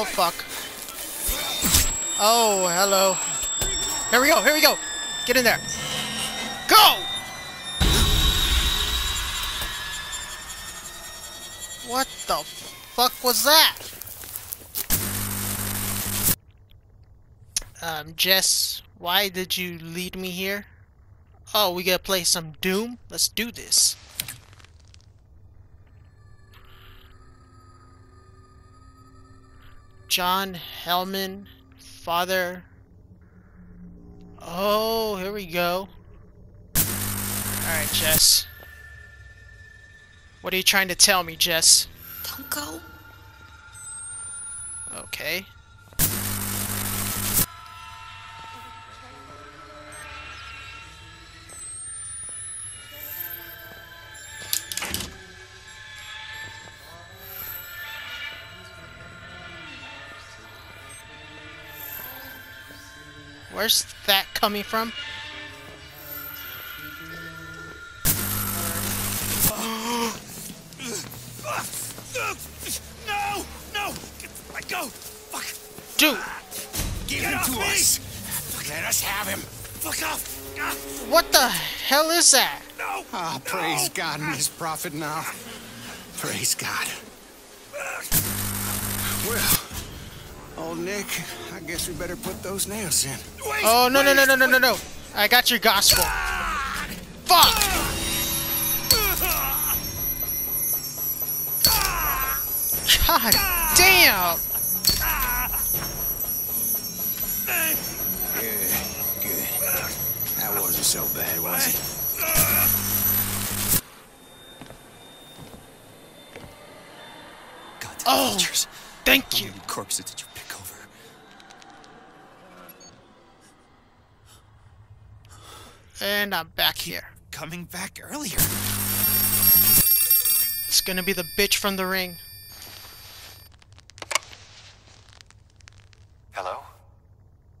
Oh, fuck. Oh, hello. Here we go, here we go. Get in there. Go! What the fuck was that? Jess, why did you lead me here? Oh, we gotta play some Doom? Let's do this. John Hellman, father... Oh, here we go. Alright, Jess. What are you trying to tell me, Jess? Don't go. Okay. Where's that coming from? No! No! Let go! Fuck! Dude! Give him to us! Let us have him! Fuck off! What the hell is that? No! Ah, praise God and his prophet now. Praise God. Well... Old Nick, I guess we better put those nails in. Wait, oh, no, wait, no, no, no, no, no, no. I got your gospel. God! Fuck! God damn! Good, good. That wasn't so bad, was it? God, oh, thank you. Corpses that you pick over. And I'm back here. Coming back earlier. It's gonna be the bitch from The Ring. Hello?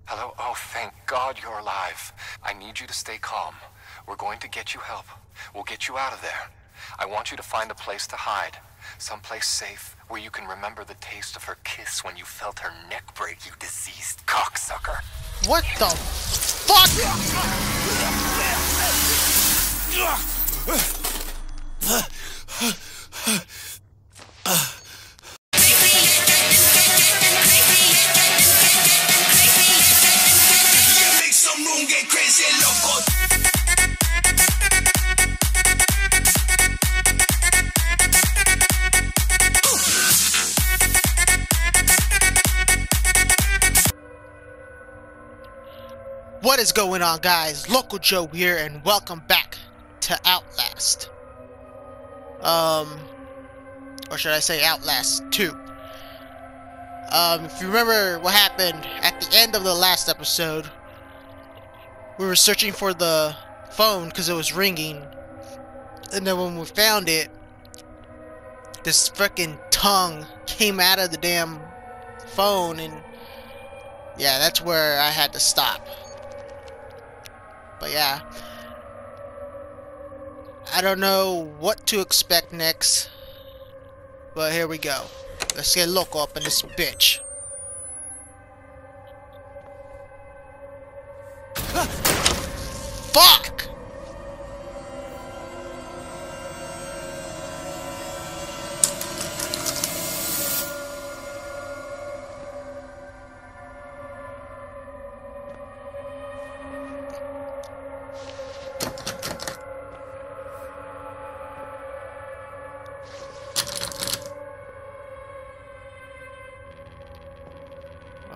Hello? Oh, thank God you're alive. I need you to stay calm. We're going to get you help. We'll get you out of there. I want you to find a place to hide. Someplace safe where you can remember the taste of her kiss when you felt her neck break, you diseased cocksucker. What the fuck? What is going on, guys? Local Joe here, and welcome back to Outlast. Or should I say Outlast 2. If you remember what happened at the end of the last episode, we were searching for the phone because it was ringing, and then when we found it, this freaking tongue came out of the damn phone, and yeah, that's where I had to stop. But yeah, I don't know what to expect next, but here we go. Let's get loco up in this bitch. Fuck!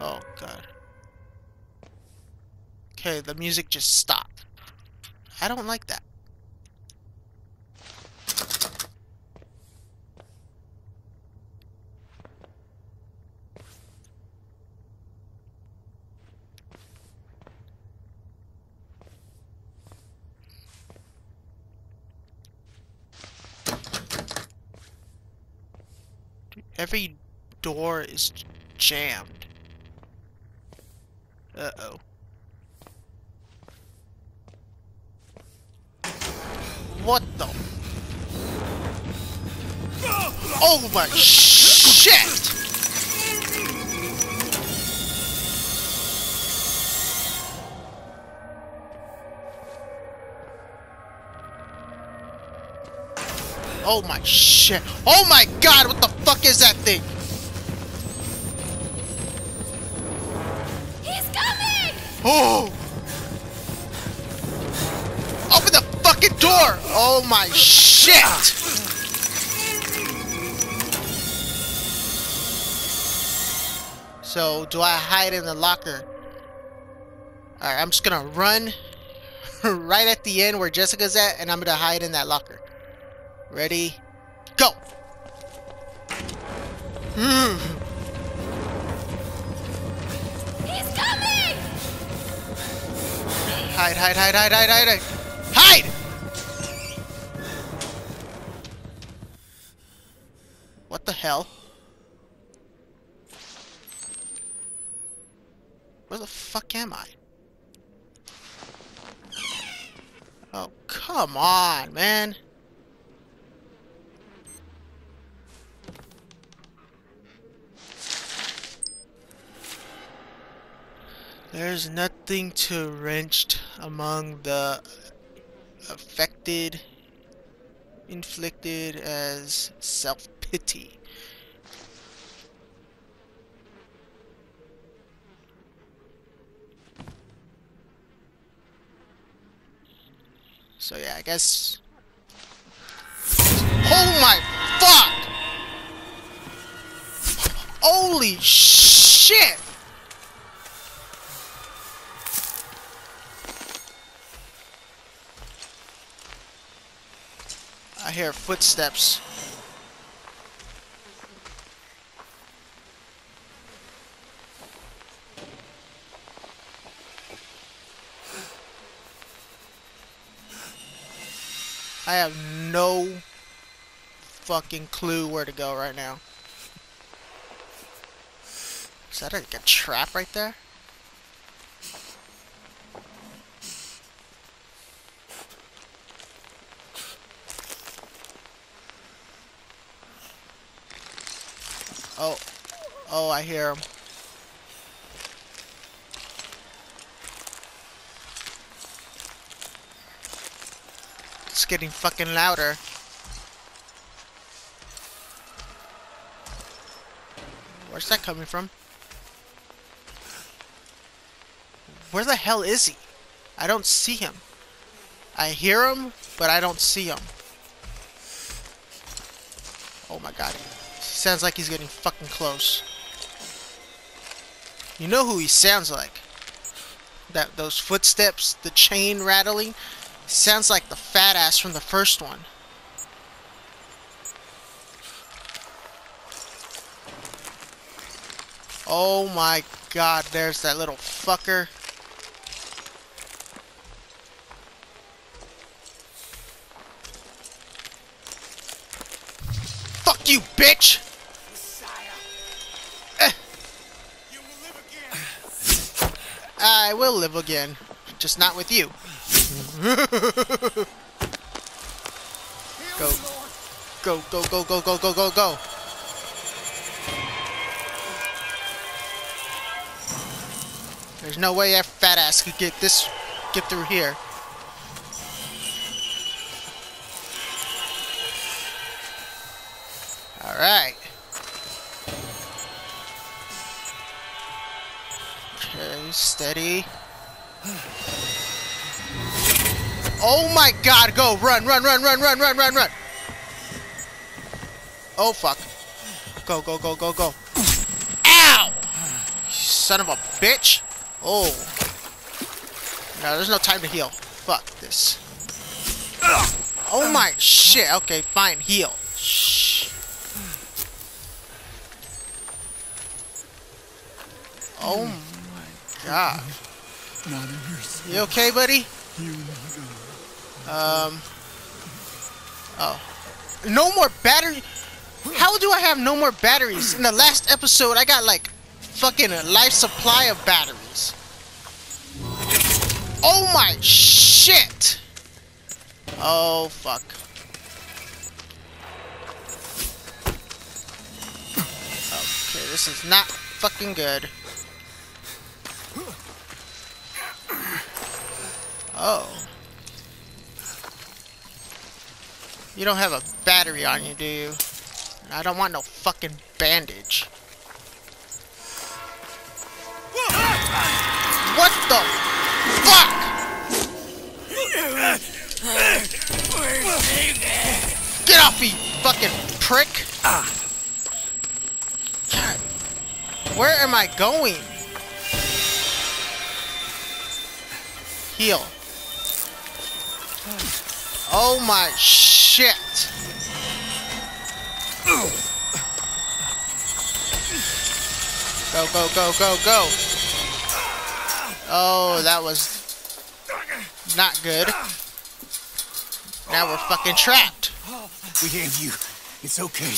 Oh, God. Okay, the music just stopped. I don't like that. Dude, every door is jammed. Uh-oh. What the? Oh my shit! Oh my shit. Oh my god, what the fuck is that thing? He's coming! Oh! Open the fucking door! Oh my shit! So, do I hide in the locker? Alright, I'm just gonna run right at the end where Jessica's at, and I'm gonna hide in that locker. Ready? Go! Mm. He's coming! Hide, hide, hide, hide, hide, hide, hide! Hide! What the hell? Where the fuck am I? Oh, come on, man. There's nothing to wrenched among the affected, inflicted as self-pity. So yeah, I guess... Oh my fuck! Holy shit! I hear footsteps. I have no fucking clue where to go right now. Is that like a trap right there? Oh. Oh, I hear him. It's getting fucking louder. Where's that coming from? Where the hell is he? I don't see him. I hear him, but I don't see him. Oh my god. Sounds like he's getting fucking close. You know who he sounds like? That those footsteps, the chain rattling. Sounds like the fat ass from the first one. Oh my god, there's that little fucker. Fuck you, bitch! You will live again. I will live again. Just not with you. Go. Go, go, go, go, go, go, go, go. There's no way that fat ass could get through here. Alright. Okay, steady. Oh my god, go! Run, run, run, run, run, run, run, run! Oh fuck. Go, go, go, go, go. Ow! You son of a bitch! Oh. No, there's no time to heal. Fuck this. Oh my shit, okay, fine, heal. Shh. Oh my god. You okay, buddy? Oh. No more battery. How do I have no more batteries? In the last episode, I got like fucking a life supply of batteries. Oh my shit. Oh fuck. Okay, this is not fucking good. Oh. You don't have a battery on you, do you? I don't want no fucking bandage. What the fuck? Get off me, fucking prick! God, where am I going? Heal. Oh my shit! Go, go, go, go, go! Oh, that was not good. Now we're fucking trapped. We have you. It's okay.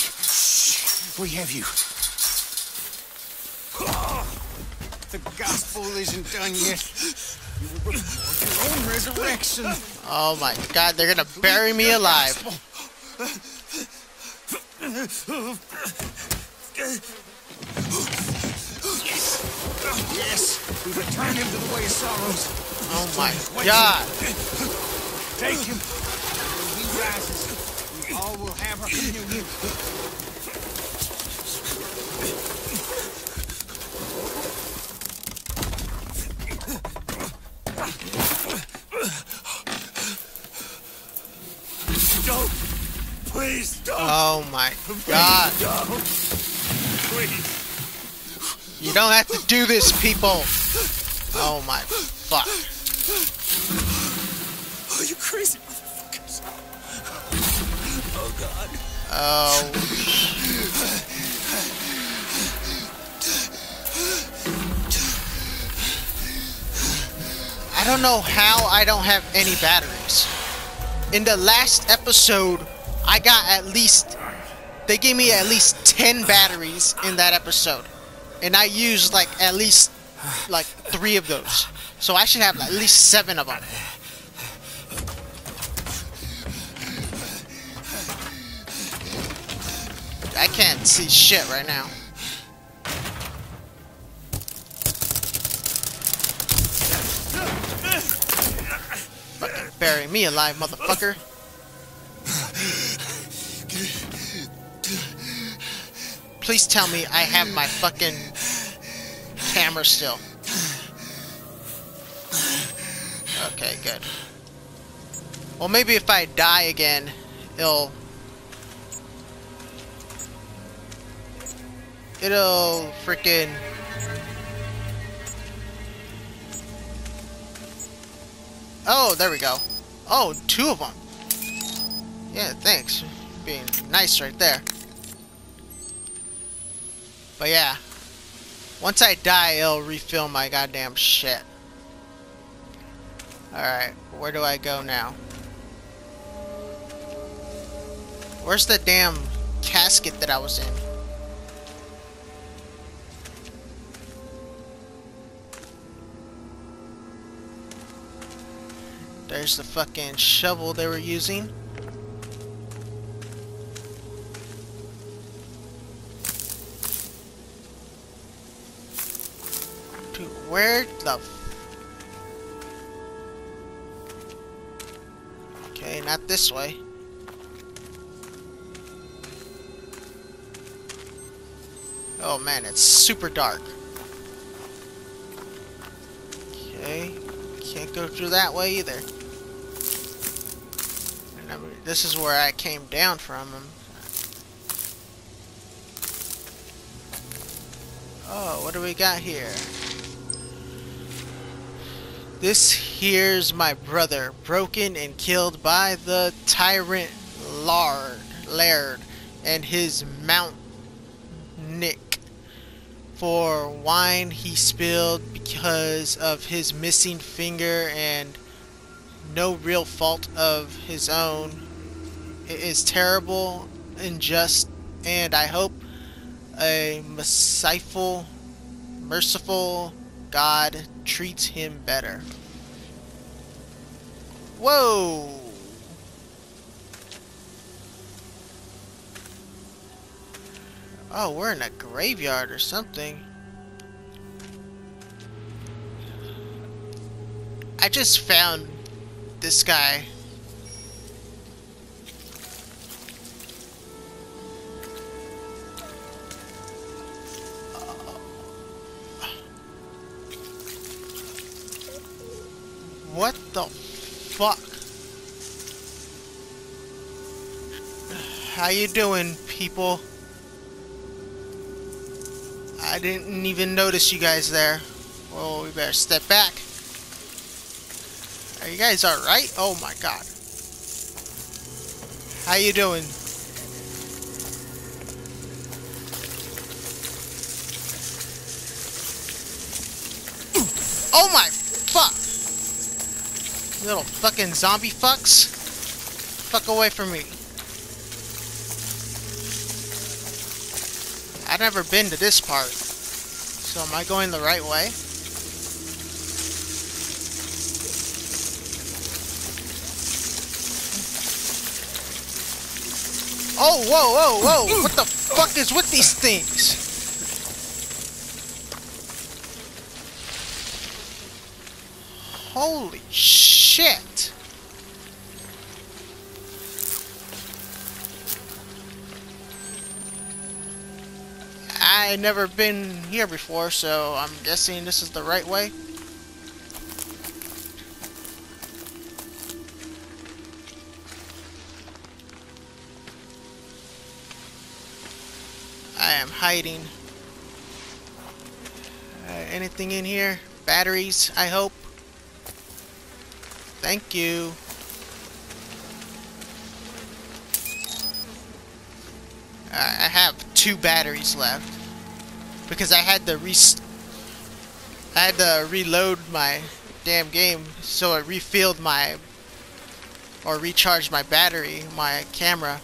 We have you. The gospel isn't done yet. You will report your own resurrection. Oh my God, they're gonna bury me alive. Yes. Yes. We return him to the way of sorrows. Oh my God. Take him. When he rises, we all will have our communion. Don't. Please don't. Oh my God. Please. You don't have to do this, people. Oh my fuck. Oh, you crazy motherfuckers. Oh God. Oh. I don't know how I don't have any batteries. In the last episode, I got at least... They gave me at least 10 batteries in that episode. And I used like at least like 3 of those. So I should have at least 7 of them. I can't see shit right now. Bury me alive, motherfucker. Please tell me I have my fucking camera still. Okay, good. Well, maybe if I die again, it'll freaking... Oh, there we go. Oh, 2 of them. Yeah, thanks. Being nice right there. But yeah. Once I die, it'll refill my goddamn shit. Alright, where do I go now? Where's the damn casket that I was in? There's the fucking shovel they were using. Dude, where the... Okay, not this way. Oh man, it's super dark. Okay, can't go through that way either. This is where I came down from. Oh, what do we got here? This here's my brother, broken and killed by the tyrant Laird and his Mount Nick. For wine he spilled because of his missing finger and no real fault of his own. It is terrible, unjust, and I hope a merciful God treats him better. Whoa! Oh, we're in a graveyard or something. I just found this guy. What the fuck? How you doing, people? I didn't even notice you guys there. Well, we better step back. Are you guys alright? Oh my god. How you doing? Oh my fuck! Little fucking zombie fucks. Fuck away from me. I've never been to this part. So am I going the right way? Oh, whoa, whoa, whoa! What the fuck is with these things? Holy shit! I've never been here before, so I'm guessing this is the right way. I am hiding. Anything in here? Batteries, I hope. Thank you. I have 2 batteries left. Because I had to reload my damn game, so it refilled my, or recharged my battery, my camera.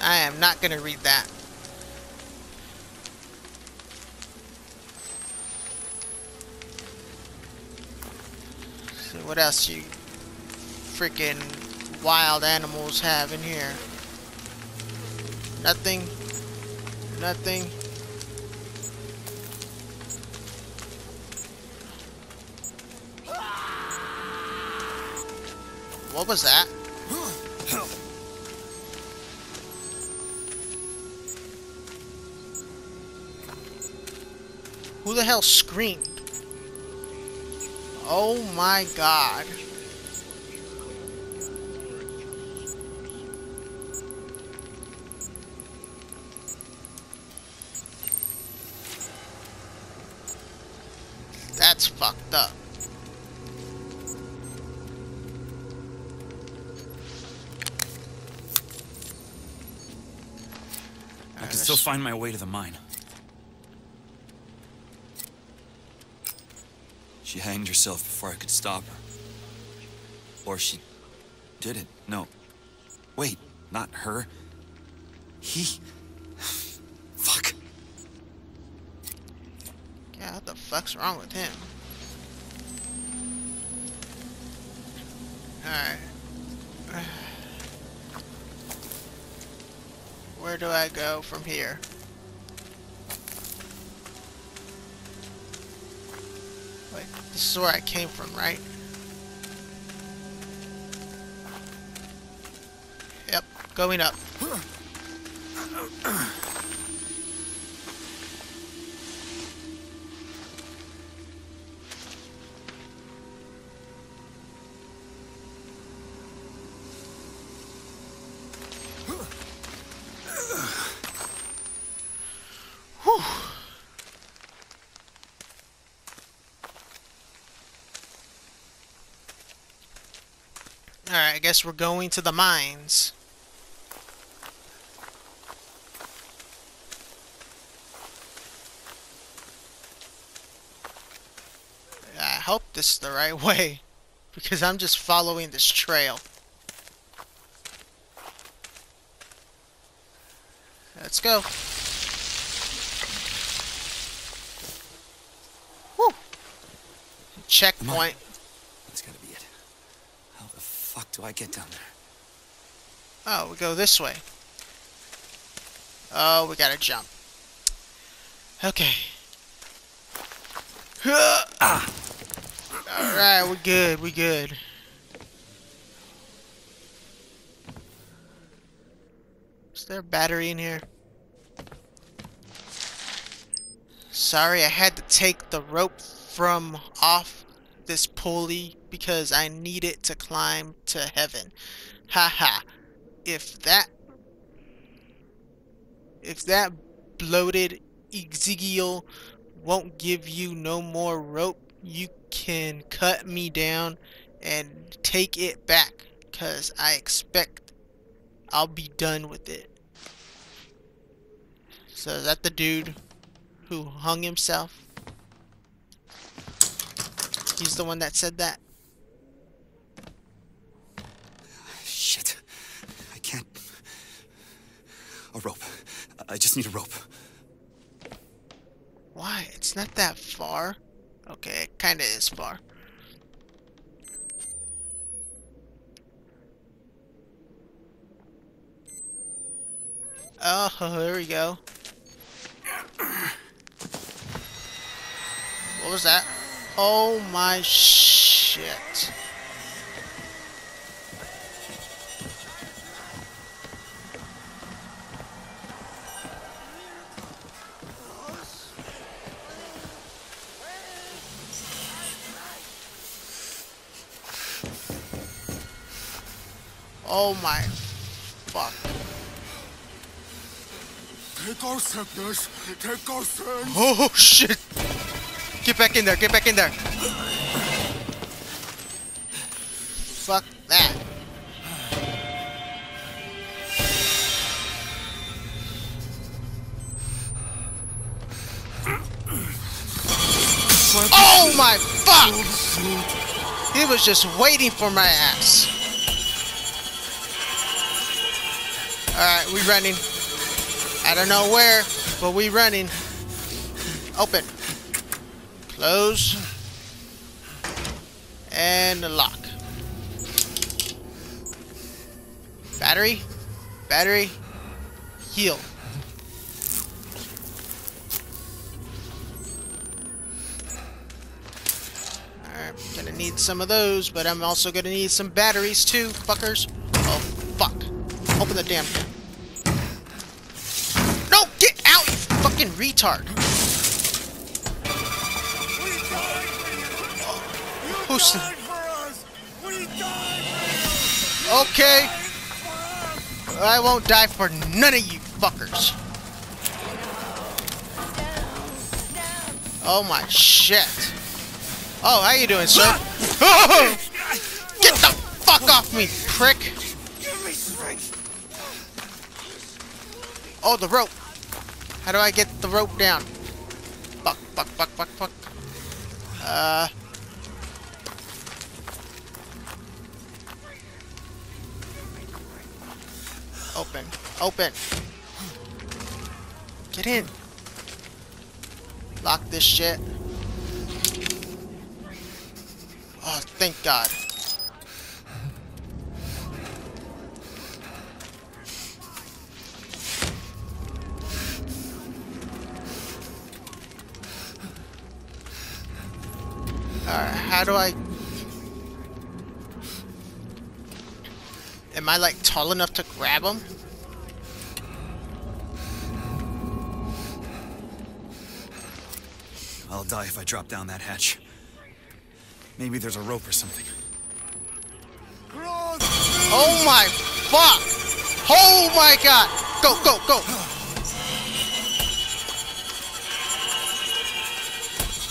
I am not gonna read that. So what else you freaking wild animals have in here? Nothing. Nothing. What was that? Who the hell screamed? Oh my god. That's fucked up. I can still find my way to the mine. She hanged herself before I could stop her. Or she didn't. No. Wait, not her. He. Fuck. Yeah, what the fuck's wrong with him? Alright. Where do I go from here? This is where I came from, right? Yep, going up. Alright, I guess we're going to the mines. I hope this is the right way, because I'm just following this trail. Let's go. Woo! Checkpoint. Fuck, do I get down there? Oh, we go this way. Oh, we gotta jump. Okay. Ah. Alright, we're good, we good. Is there a battery in here? Sorry, I had to take the rope from off this pulley because I need it to climb to heaven. Haha. If that bloated Ezekiel won't give you no more rope, you can cut me down and take it back, cause I expect I'll be done with it. So is that the dude who hung himself? He's the one that said that? Shit. I can't... A rope. I just need a rope. Why? It's not that far. Okay, it kinda is far. Oh, there we go. What was that? Oh my shit. Oh my fuck. Take our sickness, take our sin. Oh shit. Get back in there, get back in there. Fuck that. Oh my fuck! He was just waiting for my ass. Alright, we running. I don't know where, but we running. Open. Close. And lock. Battery. Battery. Heal. Alright, gonna need some of those, but I'm also gonna need some batteries too, fuckers. Oh, fuck. Open the damn door. No, get out, you fucking retard. Who's the... Okay. I won't die for none of you fuckers. Oh my shit. Oh, how you doing, sir? Get the fuck off me, prick. Oh, the rope. How do I get the rope down? Fuck, fuck, fuck, fuck, fuck. Open. Open. Get in. Lock this shit. Oh, thank God. Alright, how do I... Am I, like, tall enough to grab him? I'll die if I drop down that hatch. Maybe there's a rope or something. Oh my fuck! Oh my God! Go, go, go!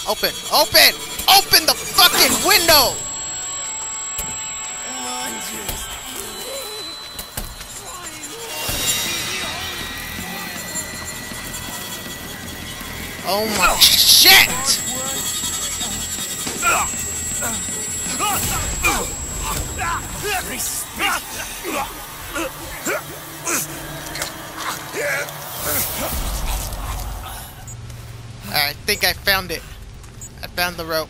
Open, open! Open the fucking window! Oh my shit! I think I found it. I found the rope.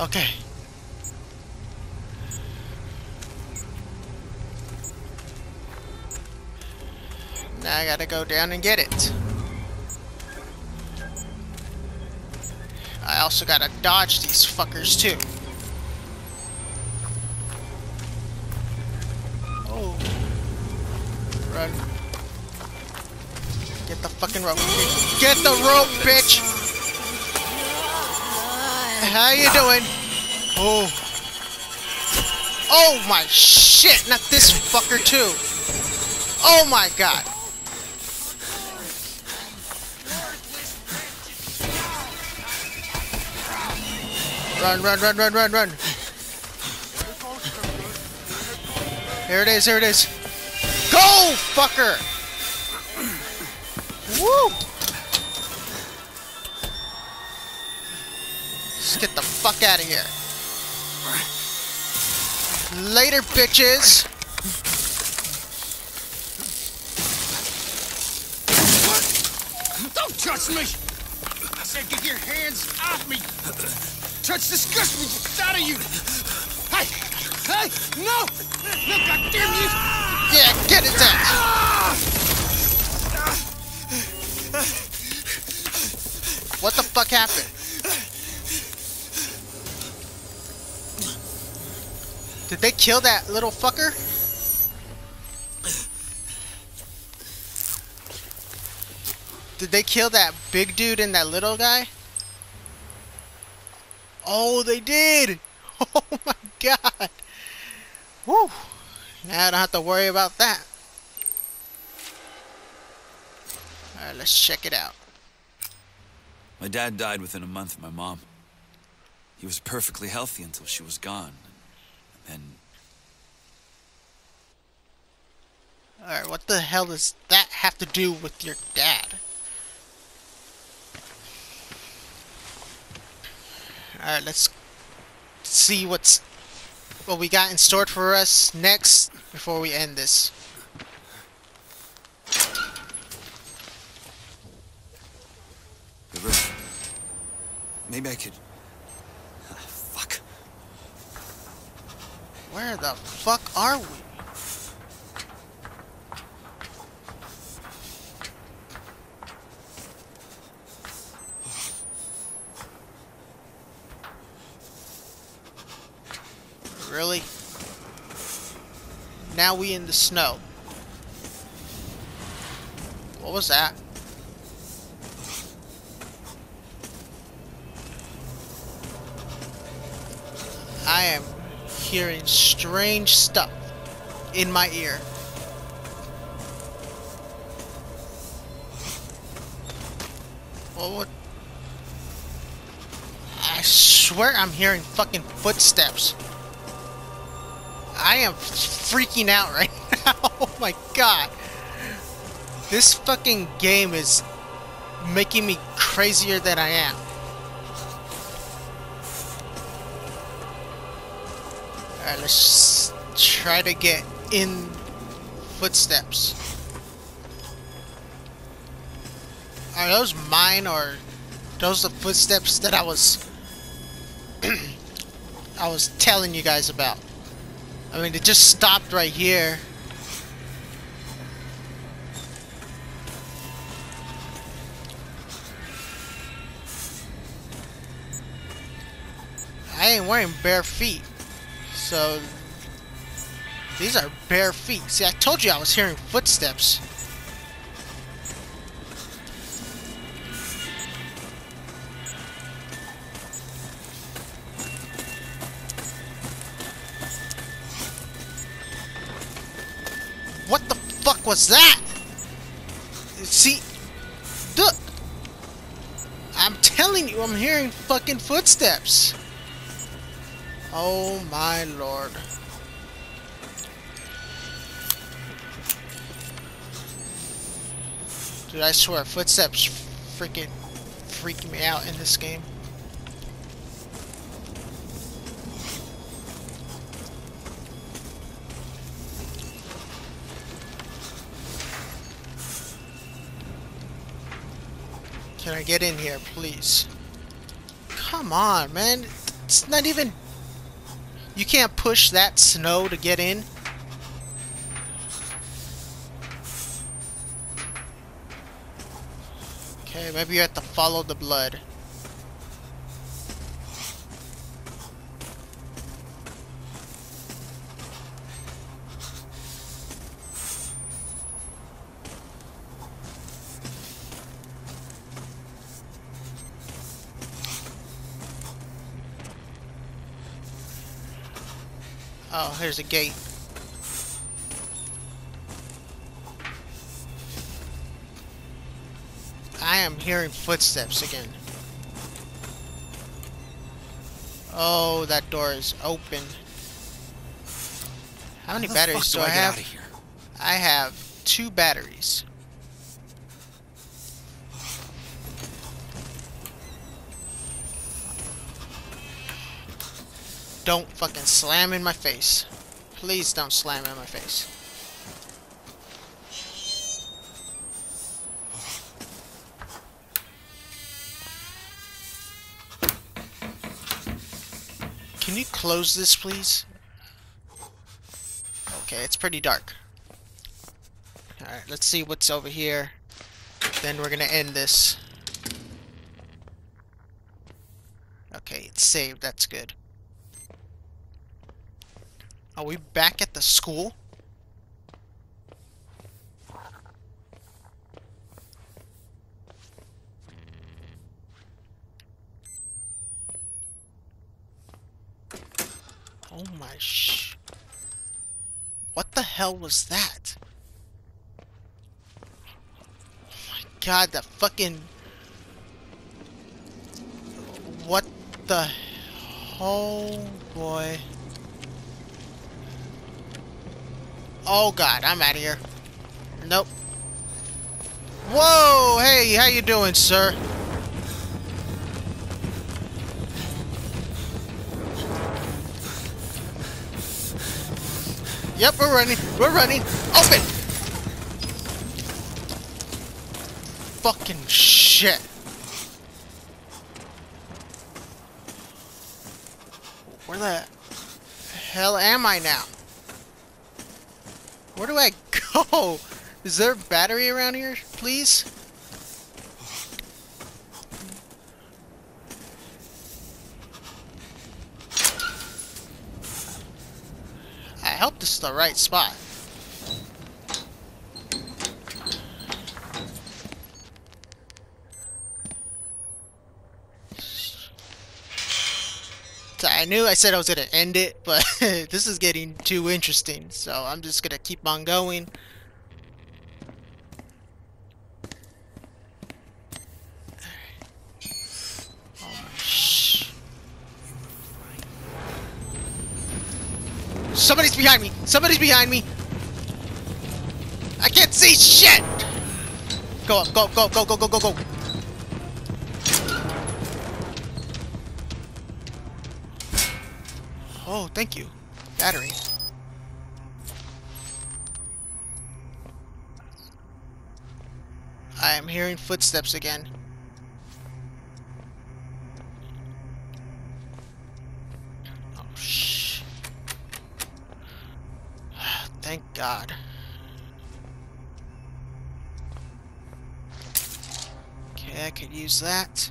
Okay. Now I gotta go down and get it. I also gotta dodge these fuckers too. Run. Get the fucking rope. Get the rope, bitch! How you doing? Oh. Oh my shit! Not this fucker too! Oh my god! Run, run, run, run, run, run! Here it is, here it is. Go, fucker! Woo! Let's get the fuck out of here. Later, bitches! What? Don't touch me! I said get your hands off me! Touch disgust me just out of you! Hey! Hey! No! No, goddamn you! Yeah, get it down! What the fuck happened? Did they kill that little fucker? Did they kill that big dude and that little guy? Oh, they did! Oh my god! Woo! Now I don't have to worry about that. Alright, let's check it out. My dad died within a month of my mom. He was perfectly healthy until she was gone. And then... Alright, what the hell does that have to do with your dad? Alright, let's see what we got in store for us next before we end this. Maybe I could... fuck. Where the fuck are we? Really? Now we in the snow. What was that? I am hearing strange stuff in my ear. What? I swear I'm hearing fucking footsteps. I am freaking out right now. Oh my god. This fucking game is making me crazier than I am. Alright, let's try to get in footsteps. Are those mine or those the footsteps that I was telling you guys about? I mean, it just stopped right here. I ain't wearing bare feet. So, these are bare feet. See, I told you I was hearing footsteps. What's that? See, look, I'm telling you, I'm hearing fucking footsteps. Oh my lord. Dude, I swear, footsteps freaking freak me out in this game. Can I get in here, please? Come on, man. It's not even... You can't push that snow to get in. Okay, maybe you have to follow the blood. Oh, here's a gate. I am hearing footsteps again. Oh, that door is open. How many batteries do I have? I have 2 batteries. Don't fucking slam in my face. Please don't slam in my face. Can you close this, please? Okay, it's pretty dark. Alright, let's see what's over here. Then we're gonna end this. Okay, it's saved. That's good. Are we back at the school? Oh my sh... What the hell was that? Oh my god, that fucking... What the... Oh boy... Oh god, I'm out of here. Nope. Whoa! Hey, how you doing, sir? Yep, we're running. We're running. Open! Fucking shit. Where the hell am I now? Where do I go? Is there a battery around here, please? I hope this is the right spot. I knew I said I was going to end it, but this is getting too interesting, so I'm just going to keep on going. Oh, shh. Somebody's behind me! Somebody's behind me! I can't see shit! Go up, go up, go up, go, go, go, go, go! Oh, thank you. Battery. I am hearing footsteps again. Oh, shh. Thank God. Okay, I could use that.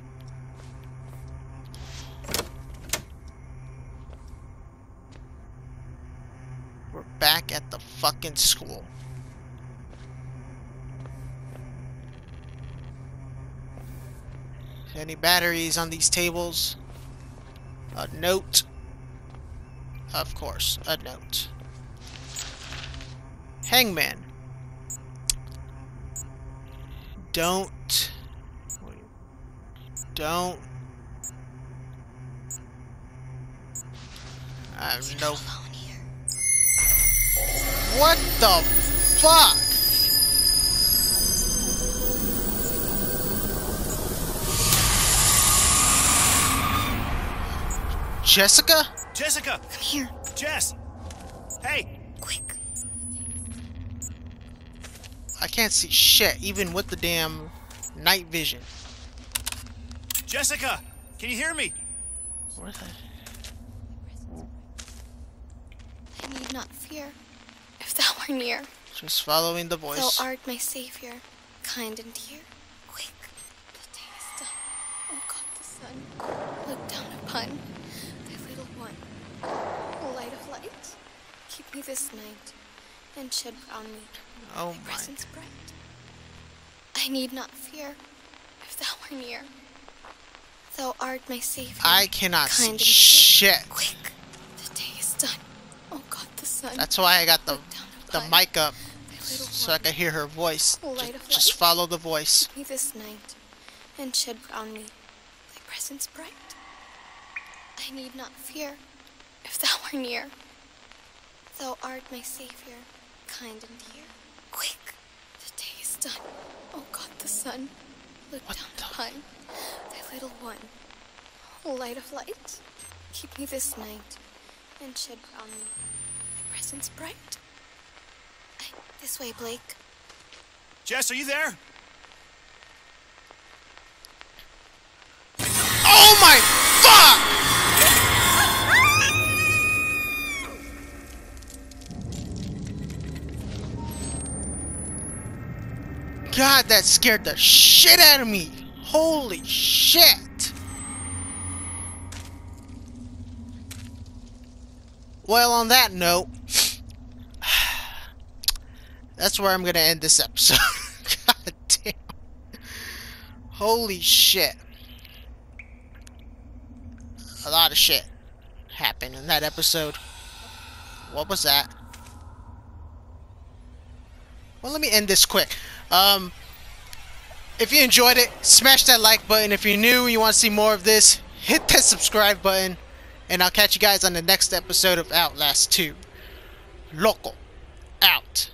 Back at the fucking school. Any batteries on these tables? A note. Of course, a note. Hangman. Don't. I have no... What the fuck? Jessica? Jessica! Come here. Jess! Hey! Quick. I can't see shit, even with the damn night vision. Jessica! Can you hear me? Where the... I need not fear. If thou were near, just following the voice. Thou art my savior, kind and dear. Quick, the day is done. Oh God, the sun, look down upon thy little one. O light of light, keep me this night, and shed round me thy presence bright. I need not fear, if thou were near. Thou art my savior. I cannot see shit. Quick, the day is done. Oh God. son. That's why I got the mic up, so I could hear her voice. Just follow the voice. Give me this night, and shed round me thy presence bright. I need not fear, if thou were near. Thou art my savior, kind and dear. Quick, the day is done. Oh God, the sun, look down upon thy little one. O light of light, keep me this night, and shed round me thy presence bright. This way, Blake. Jess, are you there? Oh my fuck! God, that scared the shit out of me. Holy shit. Well, on that note, that's where I'm gonna end this episode. God damn. Holy shit. A lot of shit happened in that episode. What was that? Well, let me end this quick. If you enjoyed it, smash that like button. If you're new and you want to see more of this, hit that subscribe button. And I'll catch you guys on the next episode of Outlast 2. Loco. Out.